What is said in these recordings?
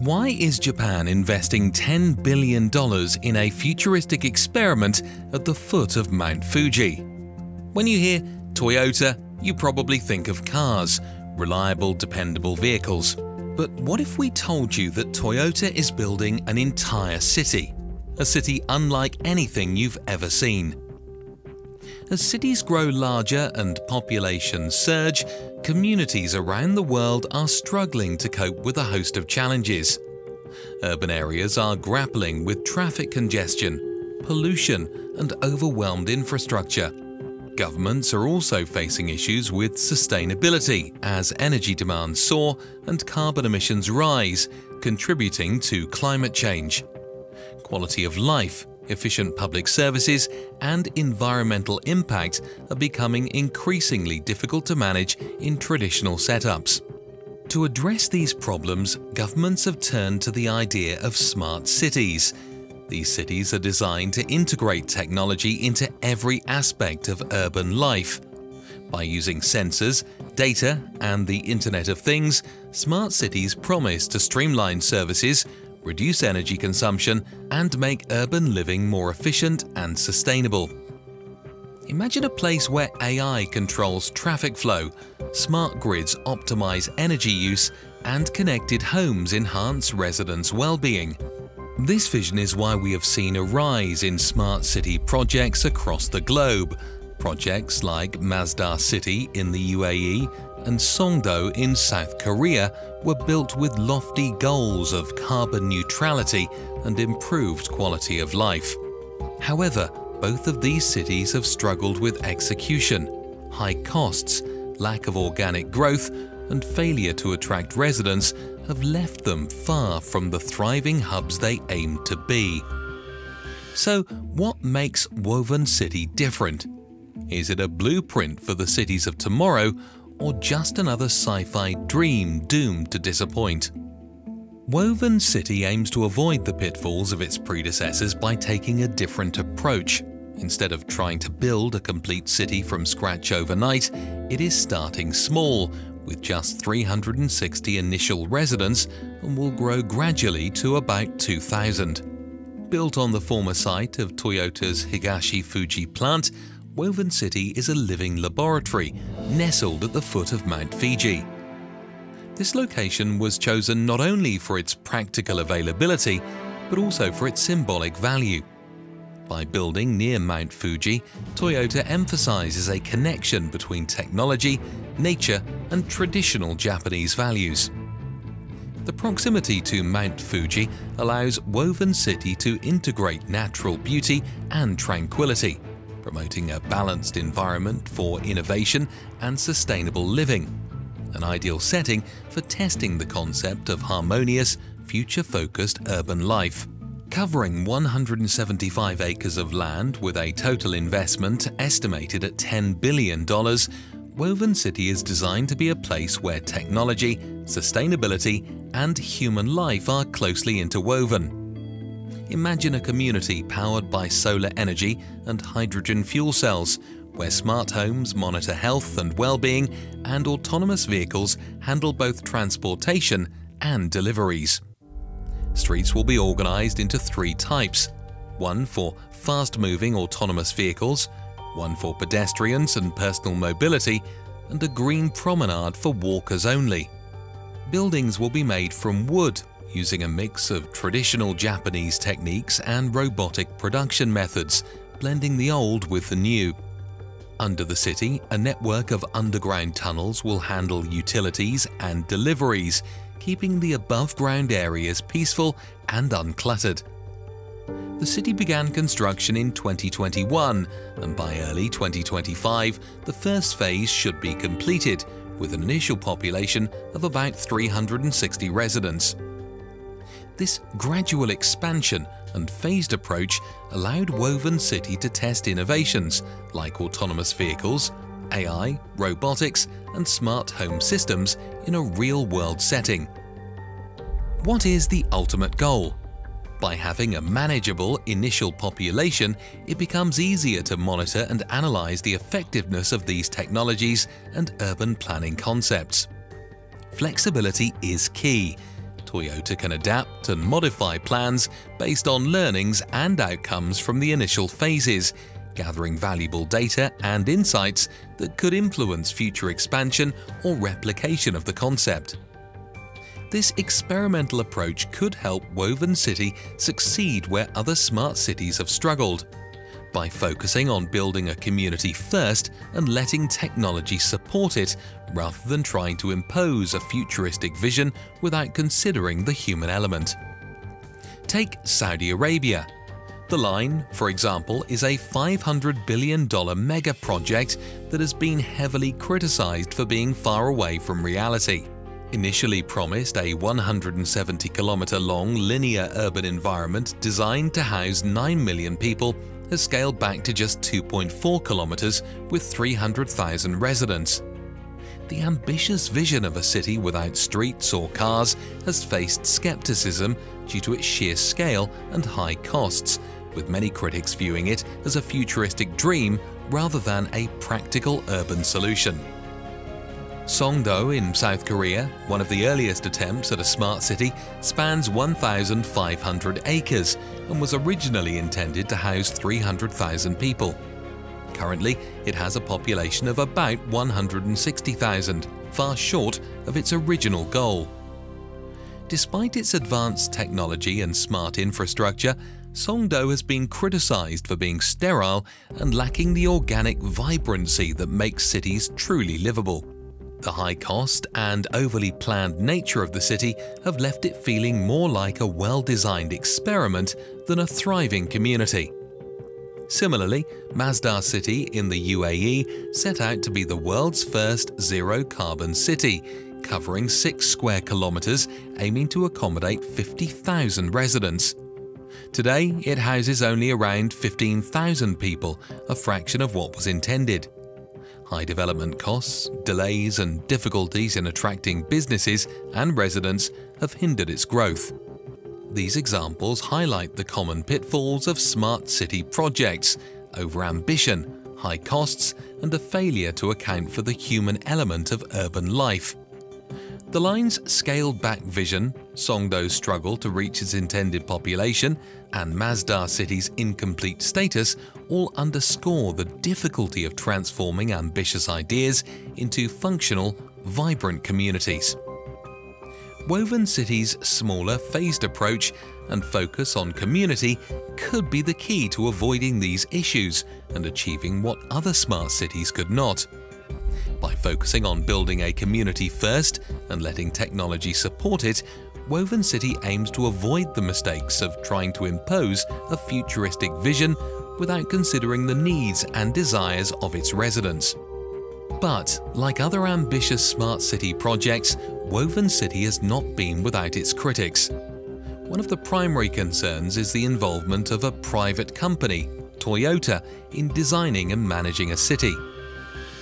Why is Japan investing $10 billion in a futuristic experiment at the foot of Mount Fuji? When you hear Toyota, you probably think of cars, reliable, dependable vehicles. But what if we told you that Toyota is building an entire city? A city unlike anything you've ever seen. As cities grow larger and populations surge, communities around the world are struggling to cope with a host of challenges. Urban areas are grappling with traffic congestion, pollution, and overwhelmed infrastructure. Governments are also facing issues with sustainability as energy demands soar and carbon emissions rise, contributing to climate change. Quality of life, efficient public services, and environmental impact are becoming increasingly difficult to manage in traditional setups. To address these problems, governments have turned to the idea of smart cities. These cities are designed to integrate technology into every aspect of urban life. By using sensors, data, and the Internet of Things, smart cities promise to streamline services, reduce energy consumption, and make urban living more efficient and sustainable. Imagine a place where AI controls traffic flow, smart grids optimize energy use, and connected homes enhance residents' well-being. This vision is why we have seen a rise in smart city projects across the globe. Projects like Masdar City in the UAE and Songdo in South Korea were built with lofty goals of carbon neutrality and improved quality of life. However, both of these cities have struggled with execution, high costs, lack of organic growth, and failure to attract residents have left them far from the thriving hubs they aim to be. So, what makes Woven City different? Is it a blueprint for the cities of tomorrow, or just another sci-fi dream doomed to disappoint? Woven City aims to avoid the pitfalls of its predecessors by taking a different approach. Instead of trying to build a complete city from scratch overnight, it is starting small, with just 360 initial residents, and will grow gradually to about 2,000. Built on the former site of Toyota's Higashifuji plant, Woven City is a living laboratory nestled at the foot of Mount Fuji. This location was chosen not only for its practical availability, but also for its symbolic value. By building near Mount Fuji, Toyota emphasizes a connection between technology, nature, and traditional Japanese values. The proximity to Mount Fuji allows Woven City to integrate natural beauty and tranquility, promoting a balanced environment for innovation and sustainable living, an ideal setting for testing the concept of harmonious, future-focused urban life. Covering 175 acres of land with a total investment estimated at $10 billion, Woven City is designed to be a place where technology, sustainability, and human life are closely interwoven. Imagine a community powered by solar energy and hydrogen fuel cells, where smart homes monitor health and well-being, and autonomous vehicles handle both transportation and deliveries. Streets will be organized into three types, one for fast-moving autonomous vehicles, one for pedestrians and personal mobility, and a green promenade for walkers only. Buildings will be made from wood, using a mix of traditional Japanese techniques and robotic production methods, blending the old with the new. Under the city, a network of underground tunnels will handle utilities and deliveries, keeping the above-ground areas peaceful and uncluttered. The city began construction in 2021, and by early 2025, the first phase should be completed, with an initial population of about 360 residents. This gradual expansion and phased approach allowed Woven City to test innovations like autonomous vehicles, AI, robotics, and smart home systems in a real-world setting. What is the ultimate goal? By having a manageable initial population, it becomes easier to monitor and analyze the effectiveness of these technologies and urban planning concepts. Flexibility is key. Toyota can adapt and modify plans based on learnings and outcomes from the initial phases, gathering valuable data and insights that could influence future expansion or replication of the concept. This experimental approach could help Woven City succeed where other smart cities have struggled, by focusing on building a community first and letting technology support it, rather than trying to impose a futuristic vision without considering the human element. Take Saudi Arabia. The Line, for example, is a $500 billion mega project that has been heavily criticized for being far away from reality. Initially promised a 170-kilometer-long linear urban environment designed to house 9 million people, has scaled back to just 2.4 kilometers with 300,000 residents. The ambitious vision of a city without streets or cars has faced skepticism due to its sheer scale and high costs, with many critics viewing it as a futuristic dream rather than a practical urban solution. Songdo in South Korea, one of the earliest attempts at a smart city, spans 1,500 acres and was originally intended to house 300,000 people. Currently, it has a population of about 160,000, far short of its original goal. Despite its advanced technology and smart infrastructure, Songdo has been criticized for being sterile and lacking the organic vibrancy that makes cities truly livable. The high cost and overly planned nature of the city have left it feeling more like a well-designed experiment than a thriving community. Similarly, Masdar City in the UAE set out to be the world's first zero-carbon city, covering 6 square kilometers, aiming to accommodate 50,000 residents. Today, it houses only around 15,000 people, a fraction of what was intended. High development costs, delays and difficulties in attracting businesses and residents have hindered its growth. These examples highlight the common pitfalls of smart city projects: overambition, high costs and a failure to account for the human element of urban life. The Line's scaled-back vision, Songdo's struggle to reach its intended population, and Masdar City's incomplete status all underscore the difficulty of transforming ambitious ideas into functional, vibrant communities. Woven City's smaller, phased approach and focus on community could be the key to avoiding these issues and achieving what other smart cities could not. By focusing on building a community first and letting technology support it, Woven City aims to avoid the mistakes of trying to impose a futuristic vision without considering the needs and desires of its residents. But, like other ambitious smart city projects, Woven City has not been without its critics. One of the primary concerns is the involvement of a private company, Toyota, in designing and managing a city.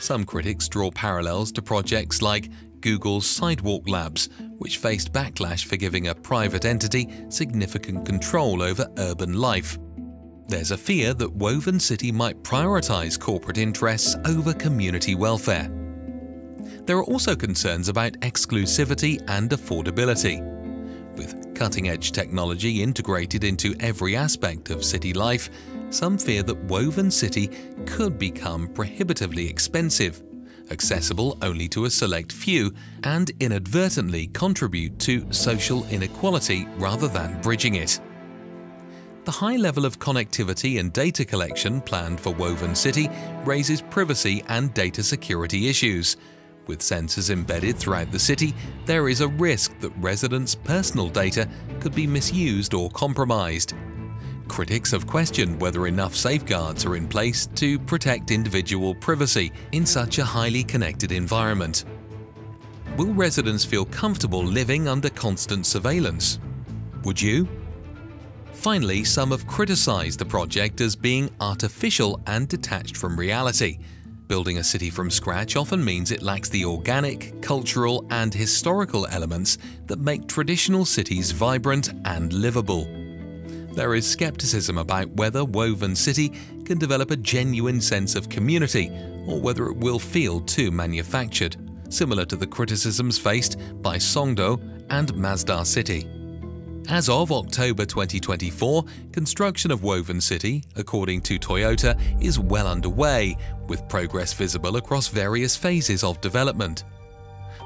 Some critics draw parallels to projects like Google's Sidewalk Labs, which faced backlash for giving a private entity significant control over urban life. There's a fear that Woven City might prioritize corporate interests over community welfare. There are also concerns about exclusivity and affordability. With cutting-edge technology integrated into every aspect of city life, some fear that Woven City could become prohibitively expensive, accessible only to a select few, and inadvertently contribute to social inequality rather than bridging it. The high level of connectivity and data collection planned for Woven City raises privacy and data security issues. With sensors embedded throughout the city, there is a risk that residents' personal data could be misused or compromised. Critics have questioned whether enough safeguards are in place to protect individual privacy in such a highly connected environment. Will residents feel comfortable living under constant surveillance? Would you? Finally, some have criticized the project as being artificial and detached from reality. Building a city from scratch often means it lacks the organic, cultural, and historical elements that make traditional cities vibrant and livable. There is skepticism about whether Woven City can develop a genuine sense of community or whether it will feel too manufactured, similar to the criticisms faced by Songdo and Masdar City. As of October 2024, construction of Woven City, according to Toyota, is well underway, with progress visible across various phases of development.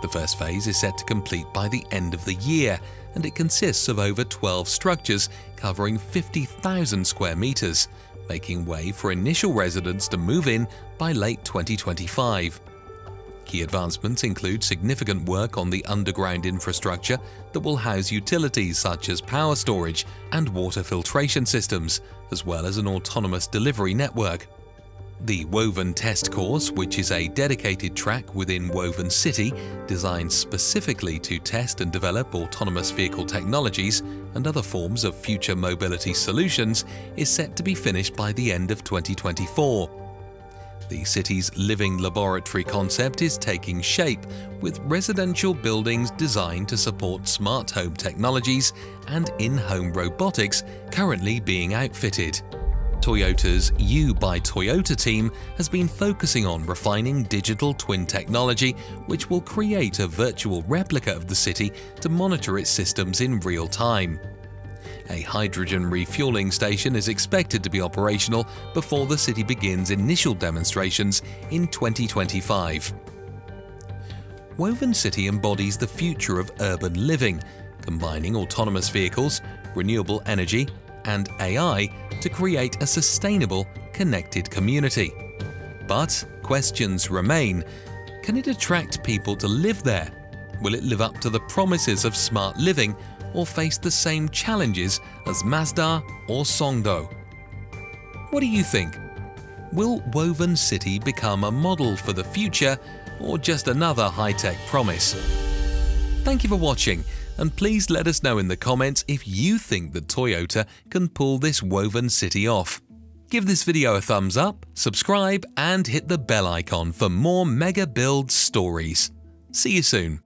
The first phase is set to complete by the end of the year, and it consists of over 12 structures covering 50,000 square meters, making way for initial residents to move in by late 2025. Key advancements include significant work on the underground infrastructure that will house utilities such as power storage and water filtration systems, as well as an autonomous delivery network. The Woven Test Course, which is a dedicated track within Woven City designed specifically to test and develop autonomous vehicle technologies and other forms of future mobility solutions, is set to be finished by the end of 2024. The city's living laboratory concept is taking shape, with residential buildings designed to support smart home technologies and in-home robotics currently being outfitted. Toyota's U by Toyota team has been focusing on refining digital twin technology, which will create a virtual replica of the city to monitor its systems in real time. A hydrogen refueling station is expected to be operational before the city begins initial demonstrations in 2025. Woven City embodies the future of urban living, combining autonomous vehicles, renewable energy, and AI to create a sustainable, connected community. But questions remain. Can it attract people to live there? Will it live up to the promises of smart living, or face the same challenges as Masdar or Songdo? What do you think? Will Woven City become a model for the future, or just another high-tech promise? Thank you for watching, and please let us know in the comments if you think that Toyota can pull this Woven City off. Give this video a thumbs up, subscribe, and hit the bell icon for more mega build stories. See you soon.